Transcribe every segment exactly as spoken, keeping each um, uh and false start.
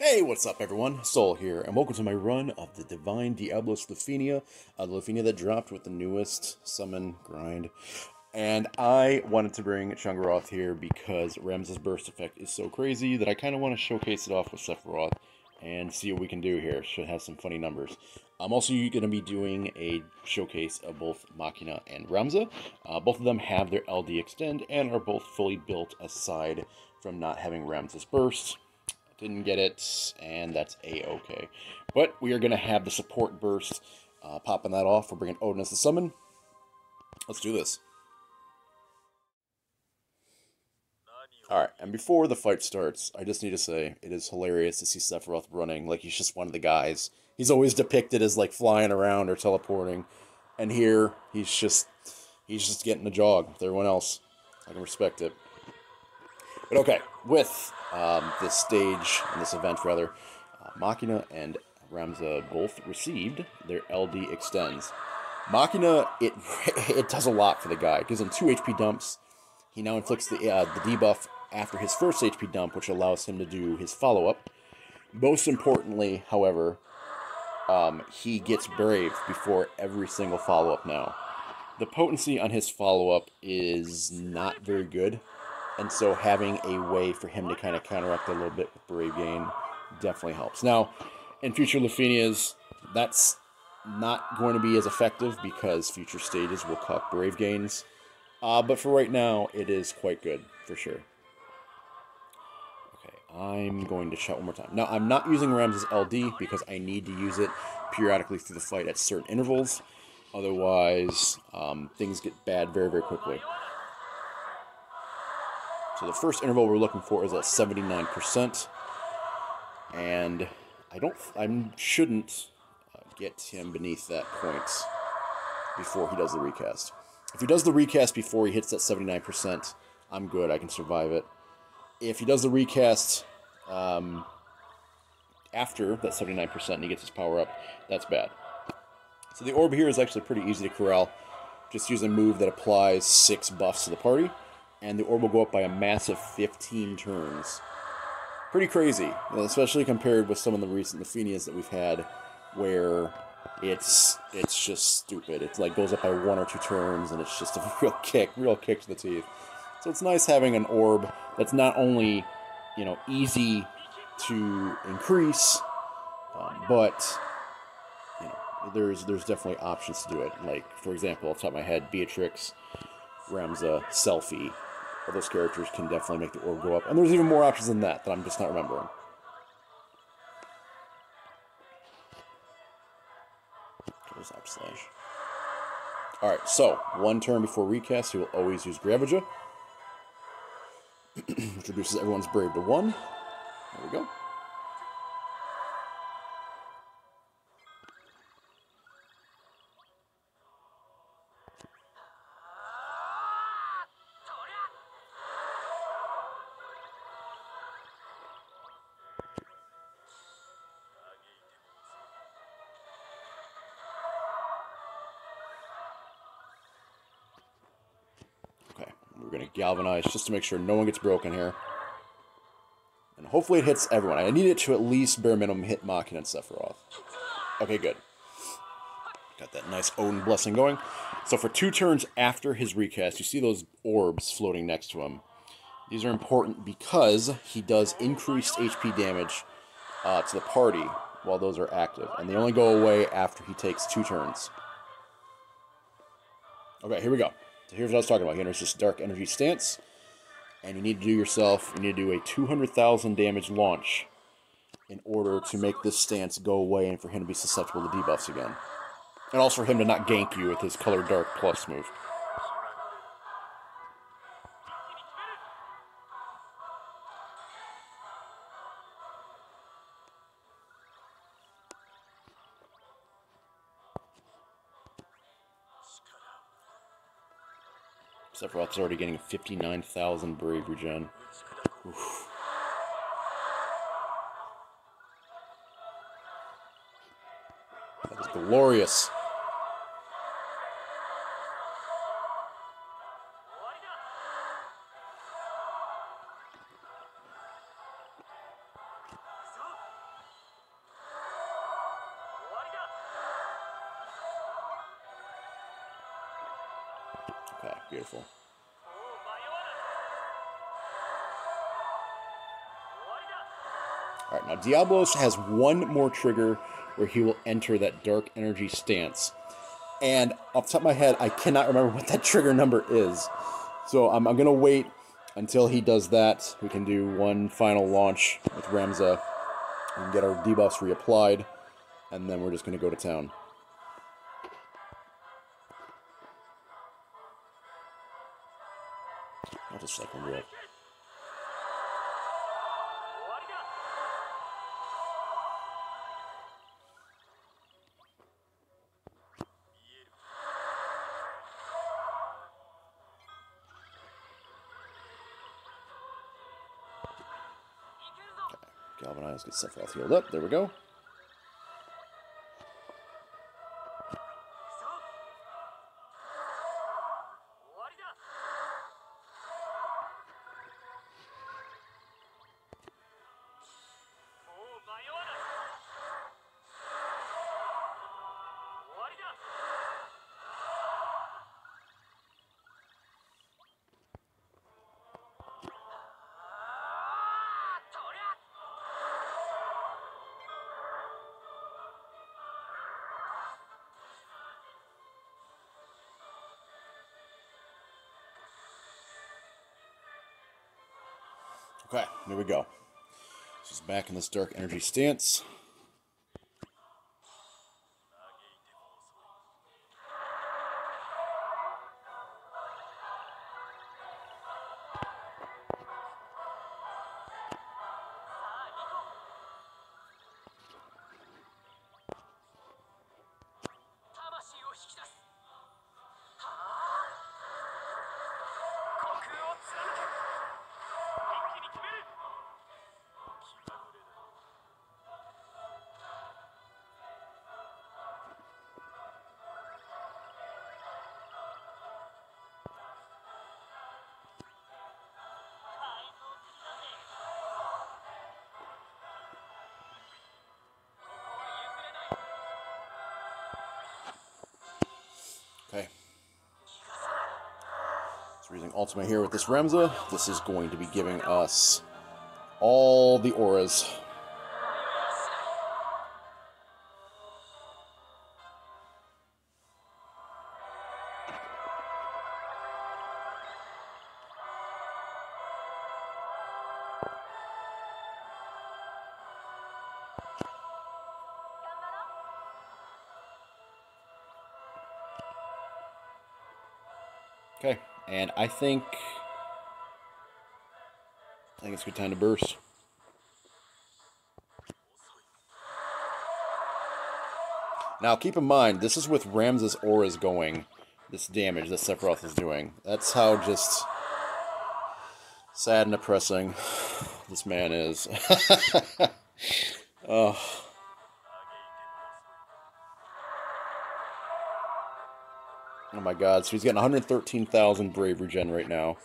Hey, what's up everyone? Sol here, and welcome to my run of the Divine Diablos Lufenia, uh, the Lufenia that dropped with the newest summon grind. And I wanted to bring Shangaroth here because Ramza's burst effect is so crazy that I kind of want to showcase it off with Sephiroth and see what we can do here. Should have some funny numbers. I'm also going to be doing a showcase of both Machina and Ramza. Uh, both of them have their L D extend and are both fully built aside from not having Ramza's burst. Didn't get it, and that's a-okay. But we are going to have the support burst, uh, popping that off. We're bringing Odin as the summon. Let's do this. Alright, and before the fight starts, I just need to say, it is hilarious to see Sephiroth running like he's just one of the guys. He's always depicted as, like, flying around or teleporting. And here, he's just, he's just getting a jog with everyone else. I can respect it. But okay, with um, this stage, and this event rather, uh, Machina and Ramza both received their L D extends. Machina, it it does a lot for the guy. It gives him two H P dumps. He now inflicts the, uh, the debuff after his first H P dump, which allows him to do his follow-up. Most importantly, however, um, he gets brave before every single follow-up now. The potency on his follow-up is not very good. And so having a way for him to kind of counteract a little bit with Brave Gain definitely helps. Now, in future Lufenias, that's not going to be as effective because future stages will cut Brave Gains. Uh, but for right now, it is quite good, for sure. Okay, I'm going to shout one more time. Now, I'm not using Ramza's L D because I need to use it periodically through the fight at certain intervals. Otherwise, um, things get bad very, very quickly. So the first interval we're looking for is at seventy-nine percent, and I don't, I shouldn't uh, get him beneath that point before he does the recast. If he does the recast before he hits that seventy-nine percent, I'm good. I can survive it. If he does the recast um, after that seventy-nine percent and he gets his power up, that's bad. So the orb here is actually pretty easy to corral. Just use a move that applies six buffs to the party. And the orb will go up by a massive fifteen turns. Pretty crazy, especially compared with some of the recent Lufenias that we've had, where it's it's just stupid. It like goes up by one or two turns, and it's just a real kick, real kick to the teeth. So it's nice having an orb that's not only, you know, easy to increase, um, but you know, there's there's definitely options to do it. Like for example, off the top of my head, Beatrix, Ramza, Selfie. All those characters can definitely make the orb go up. And there's even more options than that that I'm just not remembering. There's up slash. Alright, so one turn before recast, he will always use Gravija. Which reduces everyone's brave to one. There we go. Going to galvanize just to make sure no one gets broken here. And hopefully it hits everyone. I need it to at least bare minimum hit Machina and Sephiroth. Okay, good. Got that nice Odin blessing going. So for two turns after his recast, you see those orbs floating next to him. These are important because he does increased H P damage uh, to the party while those are active. And they only go away after he takes two turns. Okay, here we go. So here's what I was talking about. Here, there's this Dark Energy Stance, and you need to do yourself, you need to do a two hundred thousand damage launch in order to make this stance go away and for him to be susceptible to debuffs again. And also for him to not gank you with his Color Dark plus move. Sephiroth's already getting fifty-nine thousand brave regen. Oof. That is glorious. Beautiful. All right, now Diablos has one more trigger where he will enter that Dark Energy Stance. And off the top of my head, I cannot remember what that trigger number is. So I'm, I'm going to wait until he does that. We can do one final launch with Ramza. We can get our debuffs reapplied. And then we're just going to go to town. I'll just like one real. Galvanize, get Sephiroth healed up. There we go. Okay, here we go. She's back in this Dark Energy Stance. Okay. So, using Ultima here with this Ramza, this is going to be giving us all the auras. Okay, and I think I think it's a good time to burst. Now keep in mind, this is with Ramza's auras going, this damage that Sephiroth is doing. That's how just sad and oppressing this man is. Oh. Oh my god, so he's getting one hundred thirteen thousand Brave Regen right now.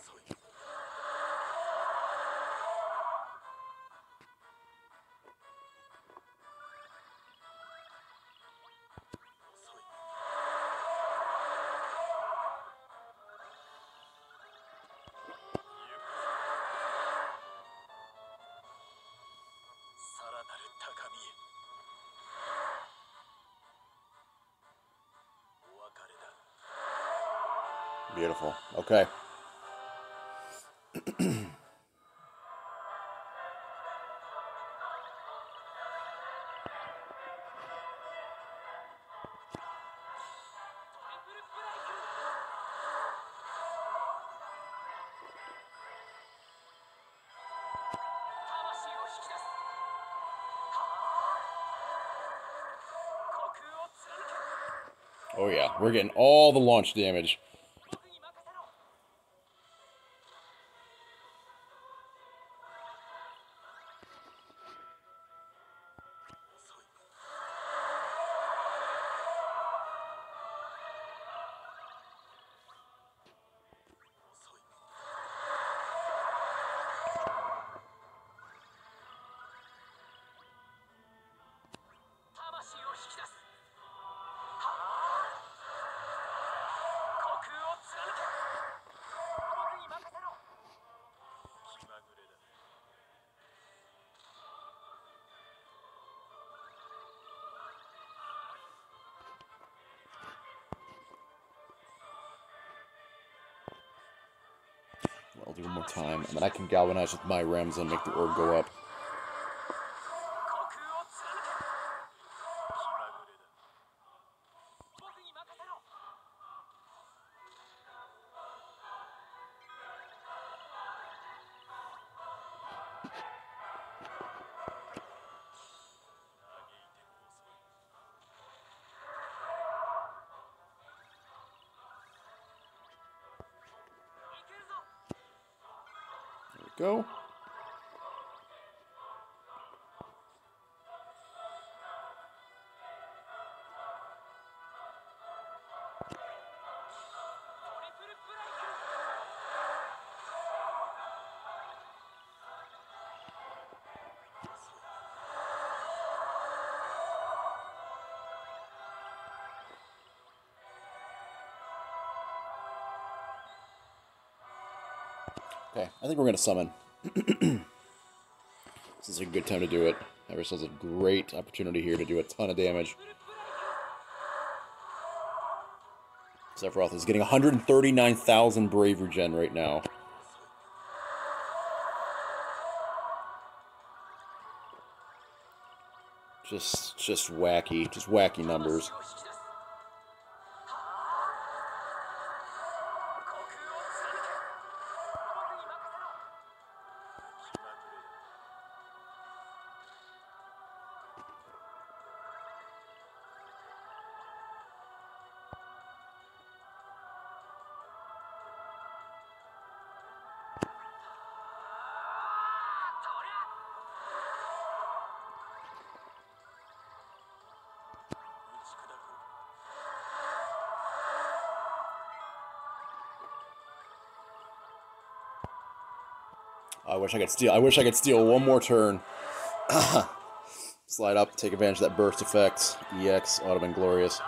Beautiful. Okay. Oh yeah, we're getting all the launch damage. do one more time, and then I can galvanize with my Ramza and make the orb go up. Go. Okay, I think we're going to summon. This is a good time to do it. Everest has a great opportunity here to do a ton of damage. Sephiroth is getting one hundred thirty-nine thousand Brave Regen right now. Just, just wacky. Just wacky numbers. I wish I could steal. I wish I could steal one more turn. Slide up, take advantage of that burst effect. E X, ought to have been glorious.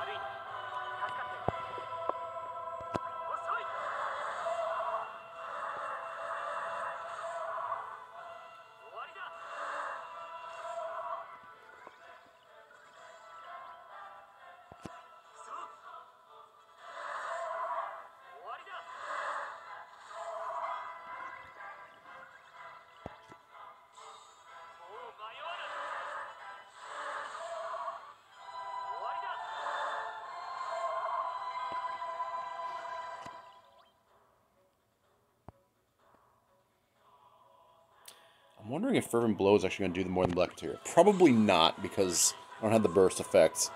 I'm wondering if Fervent Blow is actually going to do more than Black Tear. Probably not, because I don't have the burst effect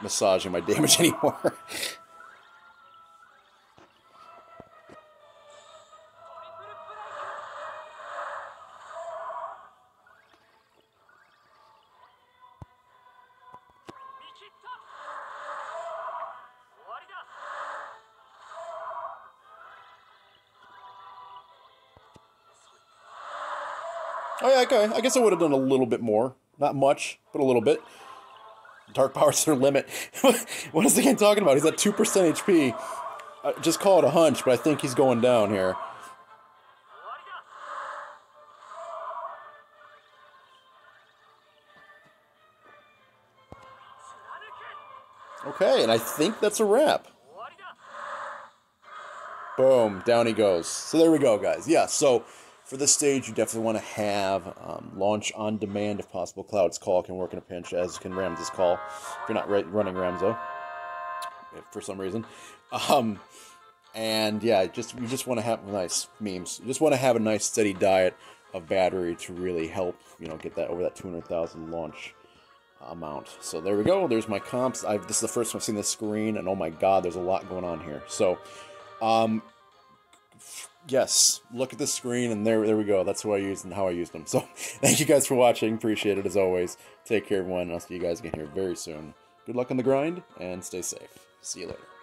massaging my damage anymore. Oh yeah, okay. I guess I would have done a little bit more. Not much, but a little bit. Dark Power's their limit. What is the guy talking about? He's at two percent H P. I just call it a hunch, but I think he's going down here. Okay, and I think that's a wrap. Boom, down he goes. So there we go, guys. Yeah, so... for this stage, you definitely want to have um, launch on demand if possible. Cloud's Call can work in a pinch, as can Ramza's Call, if you're not running Ramza, if for some reason. Um, and yeah, just you just want to have nice memes. You just want to have a nice steady diet of battery to really help, you know, get that over that two hundred thousand launch amount. So there we go. There's my comps. I've, this is the first time I've seen this screen, and oh my God, there's a lot going on here. So. Um, Yes, look at the screen, and there, there we go. That's who I used and how I used them. So, thank you guys for watching. Appreciate it as always. Take care, everyone. I'll see you guys again here very soon. Good luck on the grind, and stay safe. See you later.